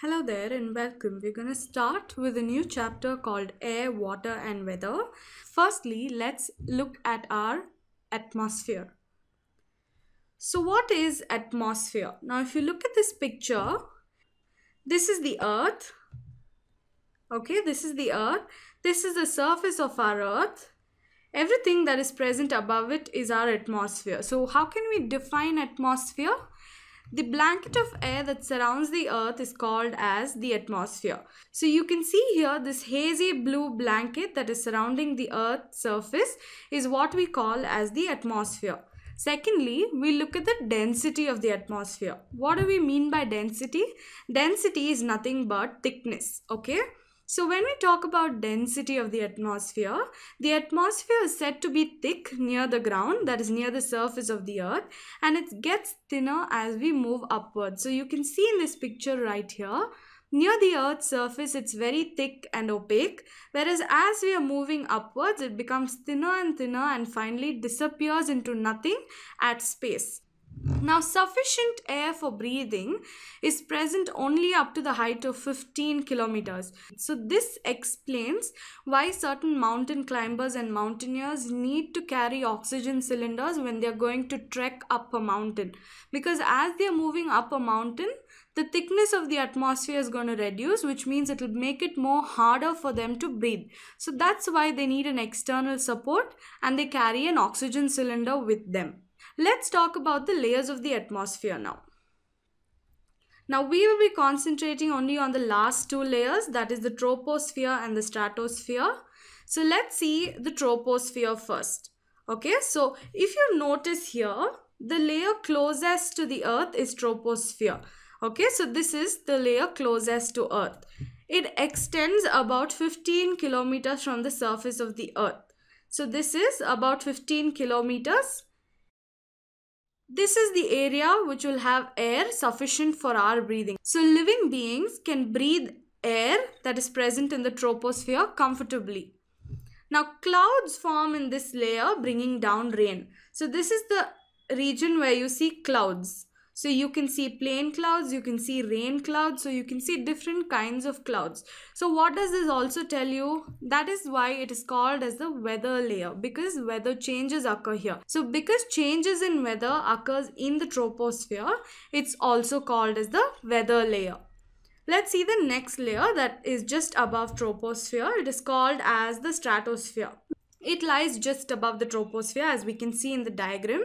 Hello there and welcome. We're going to start with a new chapter called Air, Water and Weather. Firstly, let's look at our atmosphere. So what is atmosphere? Now if you look at this picture, this is the earth. Okay, this is the earth. This is the surface of our earth. Everything that is present above it is our atmosphere. So how can we define atmosphere? The blanket of air that surrounds the earth is called as the atmosphere. So you can see here this hazy blue blanket that is surrounding the earth's surface is what we call as the atmosphere. Secondly, we look at the density of the atmosphere. What do we mean by density? Density is nothing but thickness, okay? So when we talk about density of the atmosphere is said to be thick near the ground, that is near the surface of the earth, and it gets thinner as we move upwards. So you can see in this picture right here, near the earth's surface it's very thick and opaque, whereas as we are moving upwards it becomes thinner and thinner and finally disappears into nothing at space. Now, sufficient air for breathing is present only up to the height of 15 kilometers. So this explains why certain mountain climbers and mountaineers need to carry oxygen cylinders when they are going to trek up a mountain. Because as they are moving up a mountain, the thickness of the atmosphere is going to reduce, which means it will make it more harder for them to breathe. So that's why they need an external support and they carry an oxygen cylinder with them. Let's talk about the layers of the atmosphere now. Now we will be concentrating only on the last two layers, that is the troposphere and the stratosphere. So let's see the troposphere first. Okay, so if you notice here, the layer closest to the earth is troposphere. Okay, so this is the layer closest to earth. It extends about 15 kilometers from the surface of the earth. So this is about 15 kilometers. This is the area which will have air sufficient for our breathing. So living beings can breathe air that is present in the troposphere comfortably. Now clouds form in this layer bringing down rain. So this is the region where you see clouds. So you can see plain clouds, you can see rain clouds, so you can see different kinds of clouds. So what does this also tell you? That is why it is called as the weather layer, because weather changes occur here. So because changes in weather occurs in the troposphere, it's also called as the weather layer. Let's see the next layer that is just above troposphere. It is called as the stratosphere. It lies just above the troposphere as we can see in the diagram.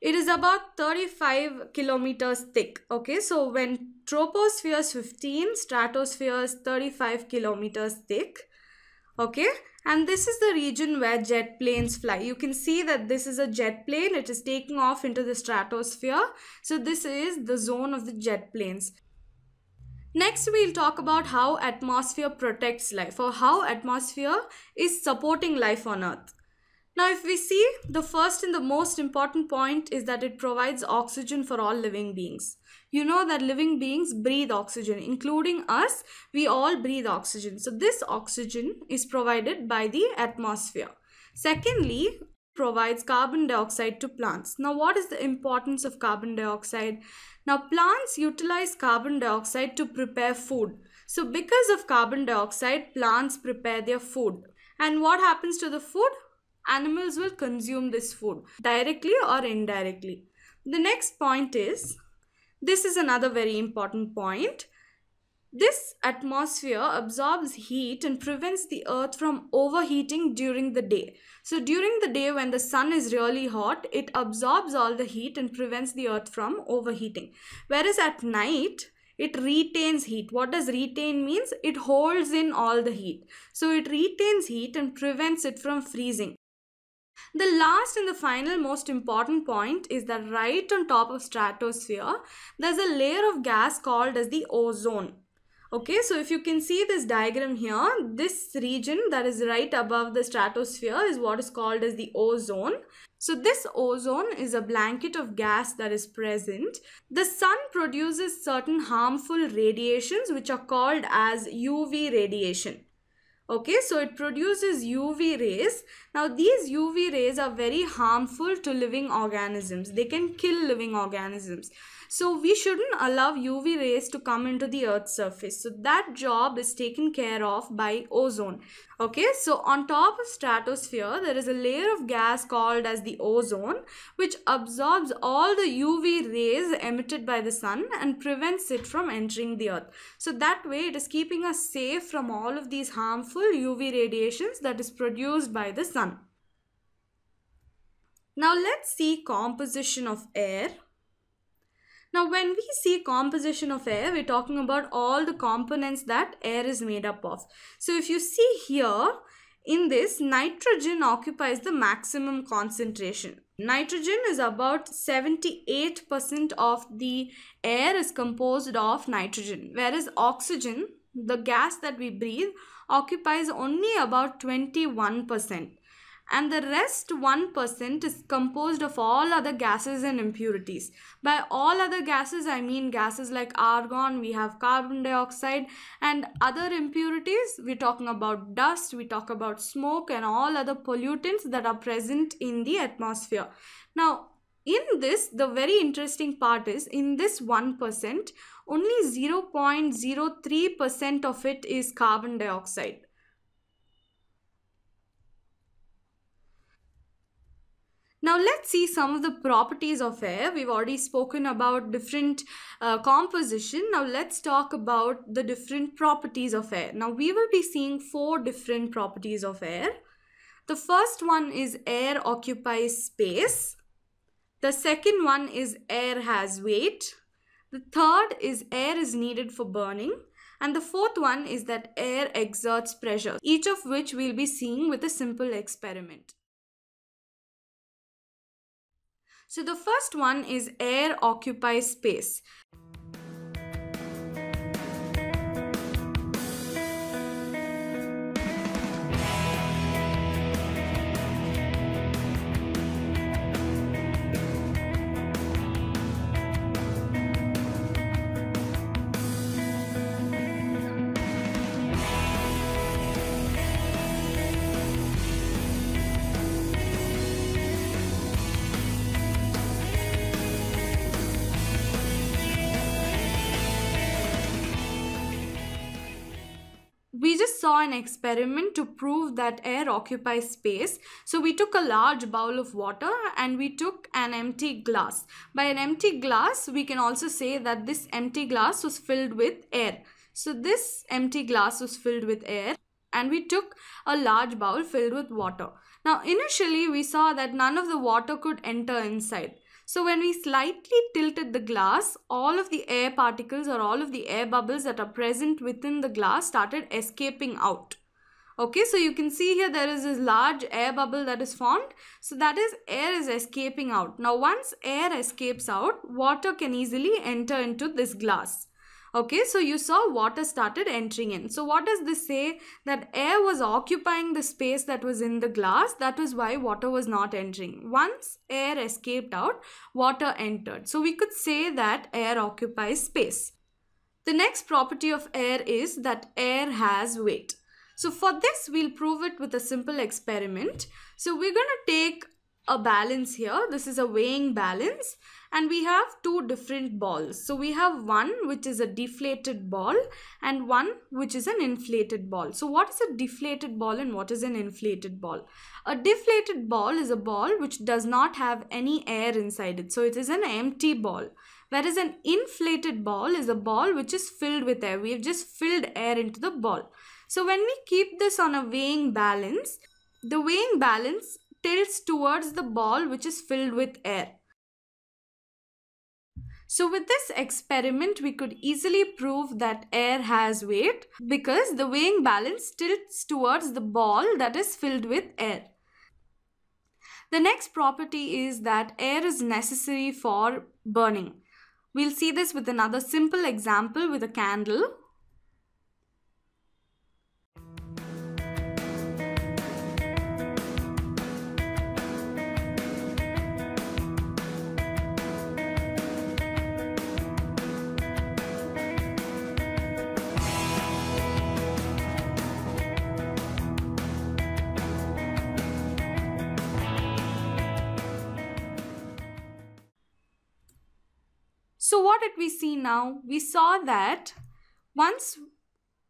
It is about 35 kilometers thick. Okay, so when troposphere is 15, stratosphere is 35 kilometers thick. Okay, and this is the region where jet planes fly. You can see that this is a jet plane. It is taking off into the stratosphere. So this is the zone of the jet planes. Next, we'll talk about how atmosphere protects life or how atmosphere is supporting life on Earth. Now if we see, the first and the most important point is that it provides oxygen for all living beings. You know that living beings breathe oxygen, including us, we all breathe oxygen. So this oxygen is provided by the atmosphere. Secondly, provides carbon dioxide to plants. Now what is the importance of carbon dioxide? Now plants utilize carbon dioxide to prepare food. So because of carbon dioxide, plants prepare their food. And what happens to the food? Animals will consume this food directly or indirectly. The next point is, this is another very important point. This atmosphere absorbs heat and prevents the earth from overheating during the day. So during the day when the sun is really hot, it absorbs all the heat and prevents the earth from overheating. Whereas at night, it retains heat. What does retain means? It holds in all the heat. So it retains heat and prevents it from freezing. The last and the final most important point is that right on top of stratosphere, there's a layer of gas called as the ozone. Okay, so if you can see this diagram here, this region that is right above the stratosphere is what is called as the ozone. So this ozone is a blanket of gas that is present. The sun produces certain harmful radiations which are called as UV radiation. Okay, so it produces UV rays. Now these UV rays are very harmful to living organisms. They can kill living organisms. So we shouldn't allow UV rays to come into the Earth's surface. So that job is taken care of by ozone. Okay, so on top of stratosphere, there is a layer of gas called as the ozone, which absorbs all the UV rays emitted by the sun and prevents it from entering the Earth. So that way it is keeping us safe from all of these harmful UV radiations that is produced by the sun. Now let's see composition of air. Now when we see composition of air, we're talking about all the components that air is made up of. So if you see here, in this, nitrogen occupies the maximum concentration. Nitrogen is about 78% of the air is composed of nitrogen, whereas oxygen, the gas that we breathe, occupies only about 21%. And the rest 1% is composed of all other gases and impurities. By all other gases, I mean gases like argon, we have carbon dioxide, and other impurities, we're talking about dust, we talk about smoke and all other pollutants that are present in the atmosphere. Now, in this, the very interesting part is, in this 1%, only 0.03% of it is carbon dioxide. Now let's see some of the properties of air. We've already spoken about different composition. Now let's talk about the different properties of air. Now we will be seeing four different properties of air. The first one is air occupies space. The second one is air has weight. The third is air is needed for burning. And the fourth one is that air exerts pressure, each of which we'll be seeing with a simple experiment. So the first one is air occupies space. We just saw an experiment to prove that air occupies space. So we took a large bowl of water and we took an empty glass. By an empty glass, we can also say that this empty glass was filled with air. So this empty glass was filled with air and we took a large bowl filled with water. Now initially we saw that none of the water could enter inside. So when we slightly tilted the glass, all of the air particles or all of the air bubbles that are present within the glass started escaping out. Okay, so you can see here there is this large air bubble that is formed. So that is, air is escaping out. Now once air escapes out, water can easily enter into this glass. Okay, so you saw water started entering in. So what does this say? That air was occupying the space that was in the glass. That was why water was not entering. Once air escaped out, water entered. So we could say that air occupies space. The next property of air is that air has weight. So for this, we'll prove it with a simple experiment. So we're going to take a balance here. This is a weighing balance. And we have two different balls. So we have one which is a deflated ball and one which is an inflated ball. So what is a deflated ball and what is an inflated ball? A deflated ball is a ball which does not have any air inside it. So it is an empty ball. Whereas an inflated ball is a ball which is filled with air. We have just filled air into the ball. So when we keep this on a weighing balance, the weighing balance tilts towards the ball which is filled with air. So with this experiment, we could easily prove that air has weight because the weighing balance tilts towards the ball that is filled with air. The next property is that air is necessary for burning. We'll see this with another simple example with a candle. So what did we see now? We saw that once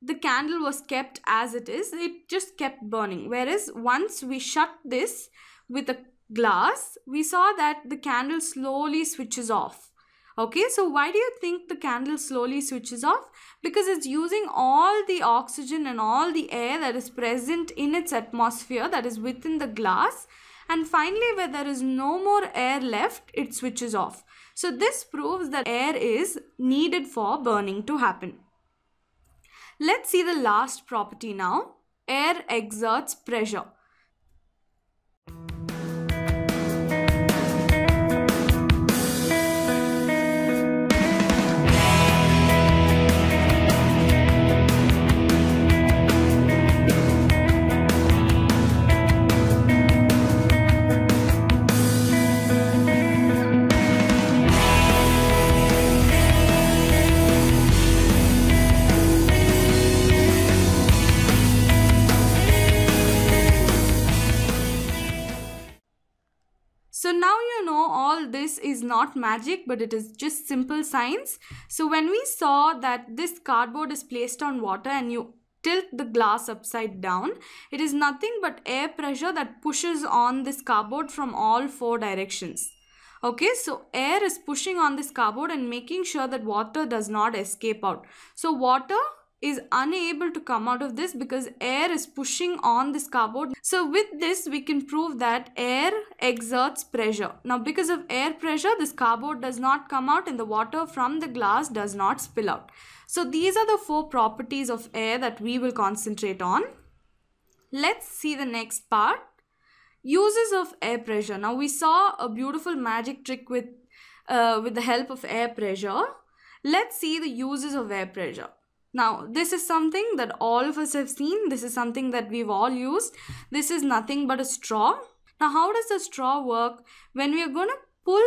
the candle was kept as it is, it just kept burning. Whereas once we shut this with a glass, we saw that the candle slowly switches off. Okay, so why do you think the candle slowly switches off? Because it's using all the oxygen and all the air that is present in its atmosphere, that is within the glass. And finally, where there is no more air left, it switches off. So this proves that air is needed for burning to happen. Let's see the last property now. Air exerts pressure. So now you know all this is not magic, but it is just simple science. So when we saw that this cardboard is placed on water and you tilt the glass upside down, it is nothing but air pressure that pushes on this cardboard from all four directions. Okay, so air is pushing on this cardboard and making sure that water does not escape out. So water is unable to come out of this because air is pushing on this cardboard. So with this, we can prove that air exerts pressure. Now, because of air pressure, this cardboard does not come out and the water from the glass does not spill out. So these are the four properties of air that we will concentrate on. Let's see the next part. Uses of air pressure. Now, we saw a beautiful magic trick with the help of air pressure. Let's see the uses of air pressure. Now, this is something that all of us have seen. This is something that we've all used. This is nothing but a straw. Now, how does a straw work? When we are going to pull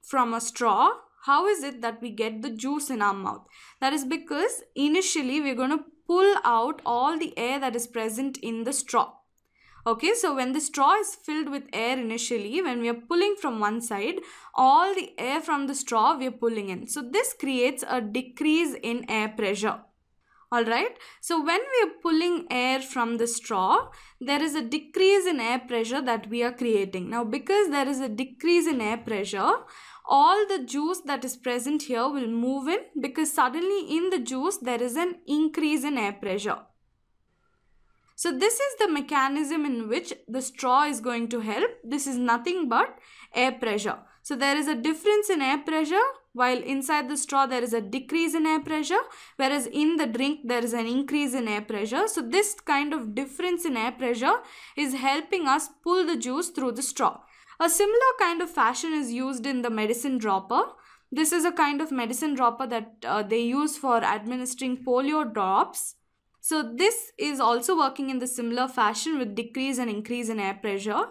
from a straw, how is it that we get the juice in our mouth? That is because initially we're going to pull out all the air that is present in the straw. Okay, so when the straw is filled with air initially, when we are pulling from one side, all the air from the straw we are pulling in. So this creates a decrease in air pressure. Alright, so when we are pulling air from the straw, there is a decrease in air pressure that we are creating. Now, because there is a decrease in air pressure, all the juice that is present here will move in, because suddenly in the juice there is an increase in air pressure. So this is the mechanism in which the straw is going to help. This is nothing but air pressure. So there is a difference in air pressure. While inside the straw there is a decrease in air pressure, whereas in the drink there is an increase in air pressure. So this kind of difference in air pressure is helping us pull the juice through the straw. A similar kind of fashion is used in the medicine dropper. This is a kind of medicine dropper that they use for administering polio drops. So this is also working in the similar fashion with decrease and increase in air pressure.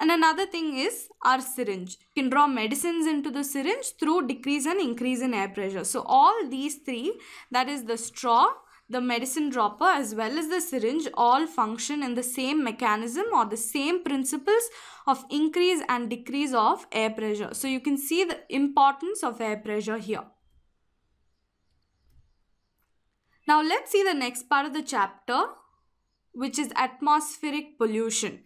And another thing is our syringe. You can draw medicines into the syringe through decrease and increase in air pressure. So all these three, that is the straw, the medicine dropper as well as the syringe, all function in the same mechanism or the same principles of increase and decrease of air pressure. So you can see the importance of air pressure here. Now let's see the next part of the chapter, which is atmospheric pollution.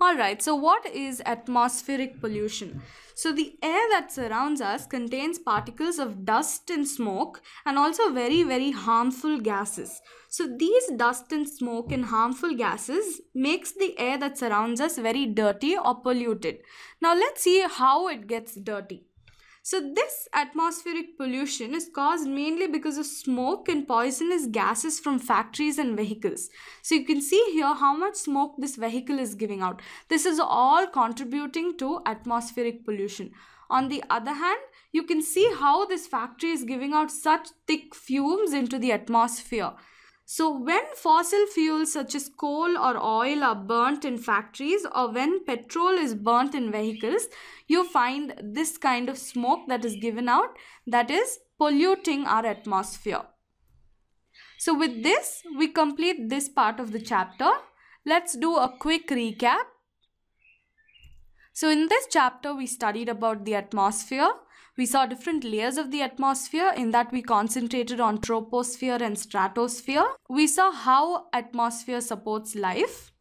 Alright, so what is atmospheric pollution? So the air that surrounds us contains particles of dust and smoke and also very, very harmful gases. So these dust and smoke and harmful gases makes the air that surrounds us very dirty or polluted. Now let's see how it gets dirty. So this atmospheric pollution is caused mainly because of smoke and poisonous gases from factories and vehicles. So you can see here how much smoke this vehicle is giving out. This is all contributing to atmospheric pollution. On the other hand, you can see how this factory is giving out such thick fumes into the atmosphere. So when fossil fuels such as coal or oil are burnt in factories or when petrol is burnt in vehicles, you find this kind of smoke that is given out that is polluting our atmosphere. So with this, we complete this part of the chapter. Let's do a quick recap. So in this chapter, we studied about the atmosphere. We saw different layers of the atmosphere, in that we concentrated on troposphere and stratosphere. We saw how atmosphere supports life.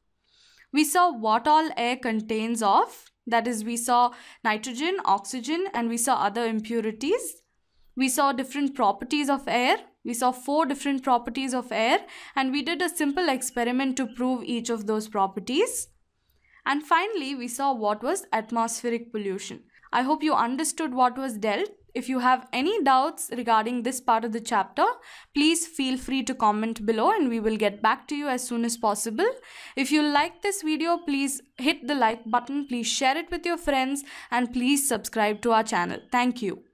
We saw what all air contains of, that is, we saw nitrogen, oxygen, and we saw other impurities. We saw different properties of air. We saw 4 different properties of air, and we did a simple experiment to prove each of those properties. And finally, we saw what was atmospheric pollution. I hope you understood what was dealt. If you have any doubts regarding this part of the chapter, please feel free to comment below and we will get back to you as soon as possible. If you like this video, please hit the like button, please share it with your friends, and please subscribe to our channel. Thank you.